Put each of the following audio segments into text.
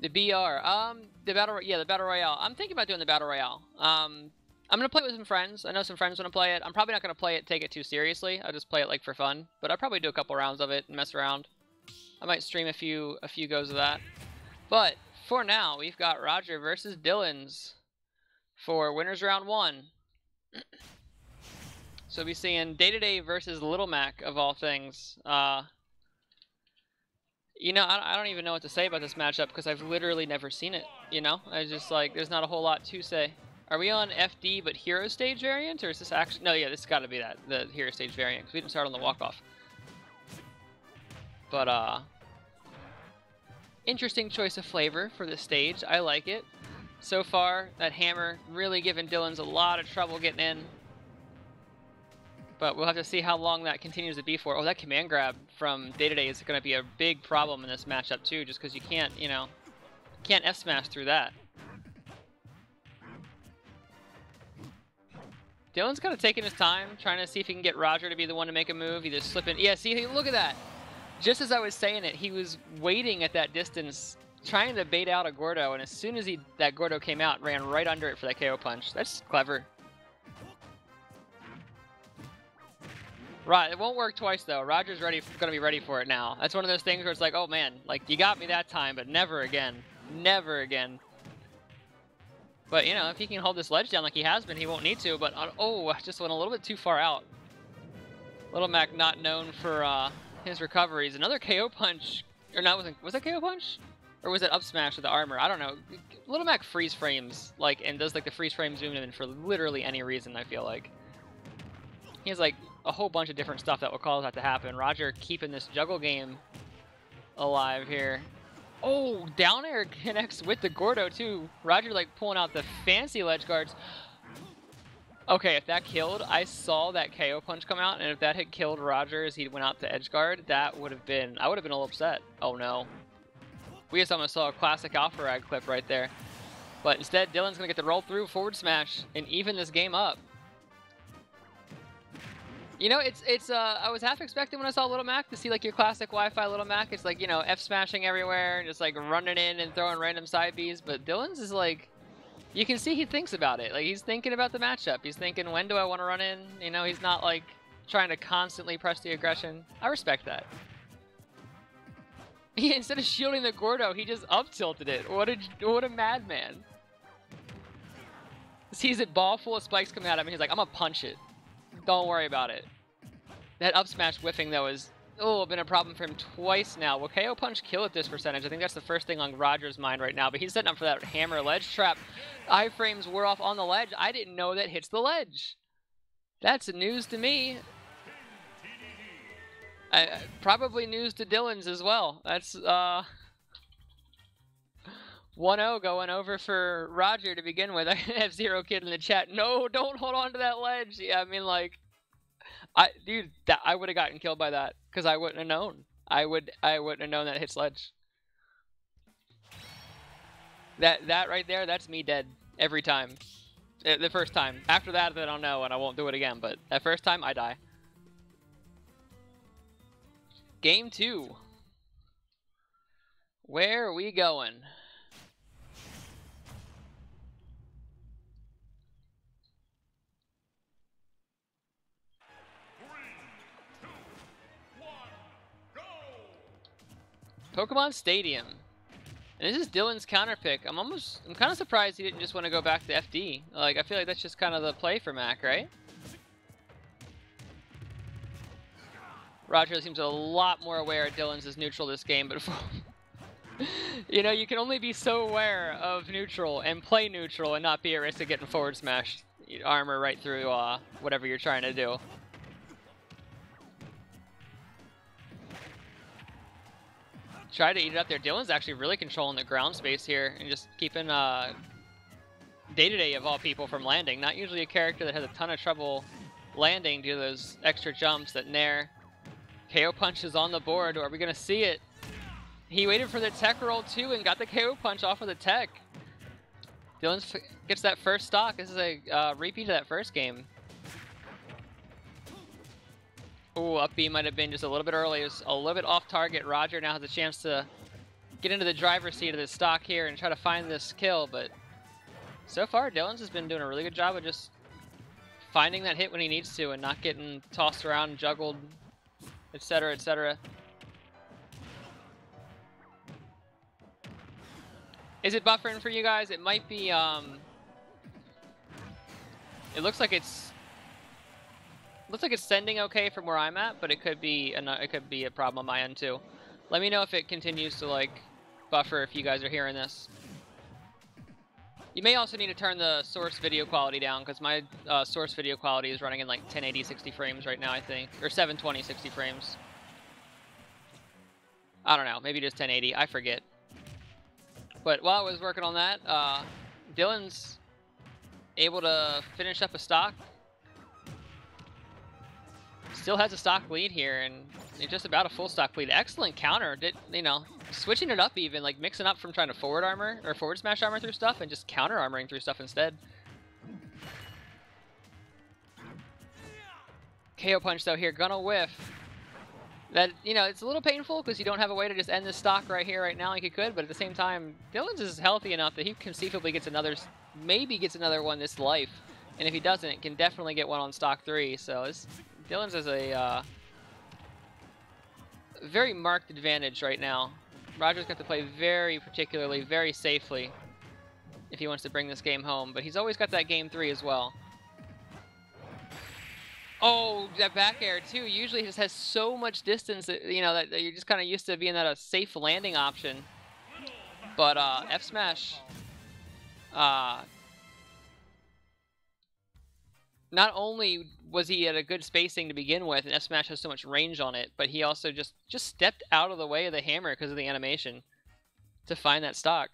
The BR, the battle royale. I'm thinking about doing the battle royale. I'm gonna play it with some friends. I know some friends wanna play it. I'm probably not gonna play it, take it too seriously. I'll just play it like for fun. But I'll probably do a couple rounds of it and mess around. I might stream a few goes of that. But for now, we've got Roger versus Dillonz for winners round 1. So we'll be seeing Day-to-Day versus Little Mac of all things. You know, I don't even know what to say about this matchup because I've literally never seen it, you know? I was just like, there's not a whole lot to say. Are we on FD but hero stage variant, or is this actually... No, yeah, this has got to be that, the hero stage variant, because we didn't start on the walk-off. But, interesting choice of flavor for this stage. I like it. So far, that hammer really giving Dillonz a lot of trouble getting in. But we'll have to see how long that continues to be for. Oh, that command grab from Dedede is going to be a big problem in this matchup too, just because you can't, you know, can't F-smash through that. Dillonz kind of taking his time, trying to see if he can get Roger to be the one to make a move. Either slip in. Yeah, see, look at that. Just as I was saying it, he was waiting at that distance, trying to bait out a Gordo, and as soon as that Gordo came out, ran right under it for that KO punch. That's clever. Right, it won't work twice though. Roger's gonna be ready for it now. That's one of those things where it's like, oh man, like you got me that time, but never again, never again. But you know, if he can hold this ledge down like he has been, he won't need to. But oh, just went a little bit too far out. Little Mac, not known for his recoveries. Another KO punch, or not? Was that KO punch, or was it up smash with the armor? I don't know. Little Mac freeze frames like and does like the freeze frame zoom in for literally any reason. I feel like he's like a whole bunch of different stuff that will cause that to happen. Roger keeping this juggle game alive here. Oh, down air connects with the Gordo too. Roger like pulling out the fancy ledge guards. Okay, if that killed, I saw that KO punch come out, and if that had killed Roger as he went out to edge guard, that would have been, I would have been a little upset. Oh no. We just almost saw a classic Alpha Rag clip right there. But instead, Dillonz gonna get the roll through forward smash and even this game up. You know, I was half expecting when I saw Little Mac to see like your classic Wi Fi Little Mac. It's like, you know, F smashing everywhere and just like running in and throwing random side Bs. But Dillonz is like, you can see he thinks about it. Like he's thinking about the matchup. He's thinking, when do I want to run in? You know, he's not like trying to constantly press the aggression. I respect that. He, instead of shielding the Gordo, he just up tilted it. What a madman. Sees it ball full of spikes coming at him and he's like, I'm gonna punch it. Don't worry about it. That up smash whiffing though is been a problem for him twice now. Will KO punch kill at this percentage? I think that's the first thing on Roger's mind right now, but he's setting up for that hammer ledge trap. I-frames were off on the ledge. I didn't know that hits the ledge. That's news to me. Probably news to Dillonz as well. That's 1-0 going over for Roger to begin with. I have Zero Kid in the chat. No, don't hold on to that ledge. Yeah, I mean, like, I would have gotten killed by that because I wouldn't have known. I wouldn't have known that hits ledge. That right there, that's me dead every time. The first time. After that, I don't know, and I won't do it again. But that first time, I die. Game 2. Where are we going? Pokemon Stadium, and this is Dillonz counter pick. I'm kind of surprised he didn't just want to go back to FD. Like, I feel like that's just kind of the play for Mac, right? Roger seems a lot more aware of Dillonz's neutral this game, but you know, you can only be so aware of neutral and play neutral and not be at risk of getting forward smashed armor right through whatever you're trying to do. Try to eat it up there. Dillonz actually really controlling the ground space here and just keeping Day-to-Day of all people from landing. Not usually a character that has a ton of trouble landing due to those extra jumps that Nair. KO punch is on the board. Are we going to see it? He waited for the tech roll too and got the KO punch off of the tech. Dillonz gets that first stock. This is a repeat of that first game. Ooh, up B might have been just a little bit early. It was a little bit off target. Roger now has a chance to get into the driver's seat of this stock here and try to find this kill, but so far Dillonz has been doing a really good job of just finding that hit when he needs to and not getting tossed around, juggled, etc., etc. Is it buffering for you guys? It might be, it looks like it's, sending okay from where I'm at, but it could be a problem on my end too. Let me know if it continues to, like, buffer if you guys are hearing this. You may also need to turn the source video quality down, because my source video quality is running in, like, 1080 60 frames right now, I think. Or 720 60 frames. I don't know. Maybe just 1080. I forget. But while I was working on that, Dillonz able to finish up a stock. Still has a stock lead here, and just about a full stock lead. Excellent counter. Did, you know, switching it up even, like mixing up from trying to forward armor or forward smash armor through stuff and just counter armoring through stuff instead. KO punch though here, gonna whiff. That, you know, it's a little painful because you don't have a way to just end this stock right here, right now, like you could, but at the same time, Dillonz is healthy enough that he conceivably gets another, maybe gets another one this life, and if he doesn't, can definitely get one on stock 3, so it's, Dillonz has a very marked advantage right now. Roger's got to play very particularly, very safely if he wants to bring this game home, but he's always got that game 3 as well. Oh, that back air too. Usually he just has so much distance that, you know, that you're just kind of used to being that a safe landing option. But F smash, not only was he at a good spacing to begin with, and F smash has so much range on it, but he also just stepped out of the way of the hammer because of the animation to find that stock.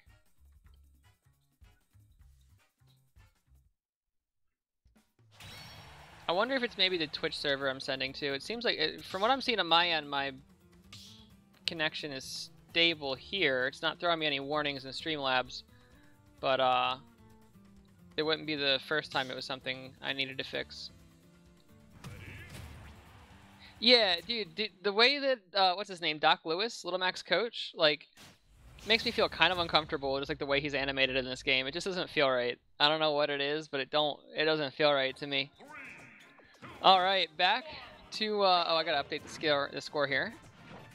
I wonder if it's maybe the Twitch server I'm sending to. It seems like, from what I'm seeing on my end, my connection is stable here. It's not throwing me any warnings in Streamlabs, but it wouldn't be the first time it was something I needed to fix. Yeah, dude the way that, what's his name, Doc Louis, Little Mac's coach, like, makes me feel kind of uncomfortable, just like the way he's animated in this game. It just doesn't feel right. I don't know what it is, but it doesn't feel right to me. Alright, back to, oh, I gotta update the score here.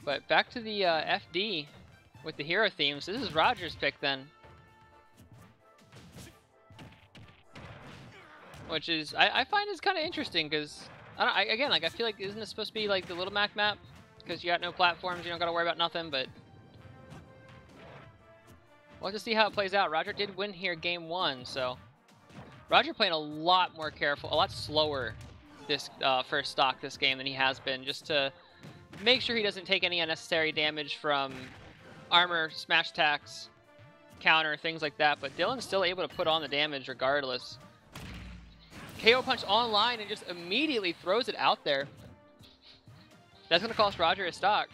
But back to the FD with the hero themes. This is Roger's pick then. Which is, I find is kind of interesting because, again, like, I feel like, isn't this supposed to be like the Little Mac map? Because you got no platforms, you don't gotta worry about nothing, but we'll have to see how it plays out. Roger did win here game 1, so. Roger playing a lot more careful, a lot slower this first stock this game than he has been, just to make sure he doesn't take any unnecessary damage from armor, smash attacks, counter, things like that. But Dillonz still able to put on the damage regardless. KO punch online and just immediately throws it out there. That's going to cost Roger his stock.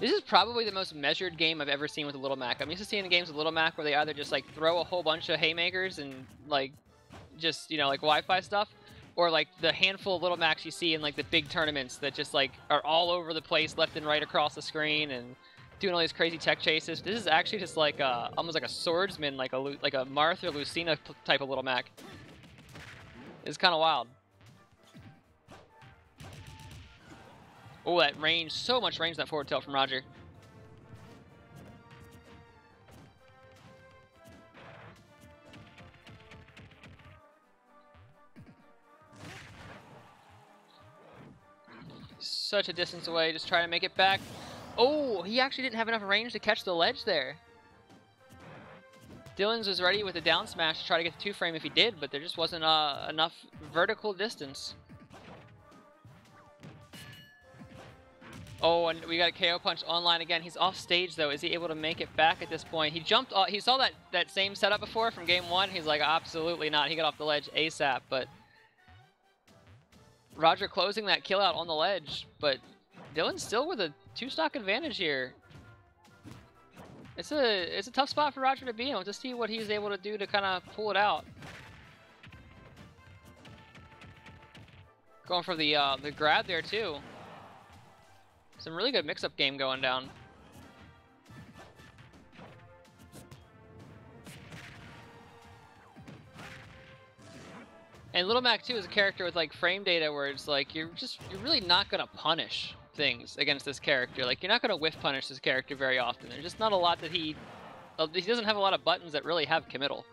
This is probably the most measured game I've ever seen with a Little Mac. I'm used to seeing games with Little Mac where they either just like throw a whole bunch of haymakers and like just, you know, like Wi Fi stuff, or like the handful of Little Macs you see in like the big tournaments that just like are all over the place, left and right across the screen, and doing all these crazy tech chases. This is actually just like a, almost like a swordsman, like a Martha Lucina type of Little Mac. It's kind of wild. Oh, that range, so much range in that forward tilt from Roger. Such a distance away, just try to make it back. Oh, he actually didn't have enough range to catch the ledge there. Dillonz was ready with a down smash to try to get the 2-frame if he did, but there just wasn't enough vertical distance. Oh, and we got a KO punch online again. He's off stage though. Is he able to make it back at this point? He jumped off, he saw that same setup before from game 1. He's like, absolutely not. He got off the ledge ASAP, but Roger closing that kill out on the ledge, but Dillonz still with a 2-stock advantage here. It's a tough spot for Roger to be in. We'll just see what he's able to do to kind of pull it out. Going for the grab there too. Some really good mix-up game going down. And Little Mac too is a character with like frame data where it's like you're really not gonna punish things against this character. Like you're not gonna whiff punish this character very often. There's just not a lot that he doesn't have a lot of buttons that really have committal.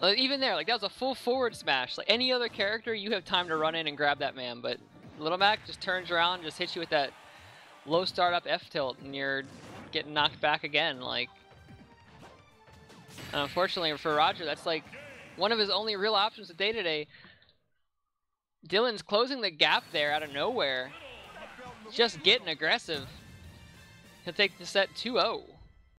Like, even there, like that was a full forward smash. Like any other character, you have time to run in and grab that man, but Little Mac just turns around and just hits you with that low start up F tilt, and you're getting knocked back again. Like, and unfortunately for Roger, that's like one of his only real options of Day-to-Day. Dillonz closing the gap there out of nowhere, just getting aggressive. He'll take the set 2-0.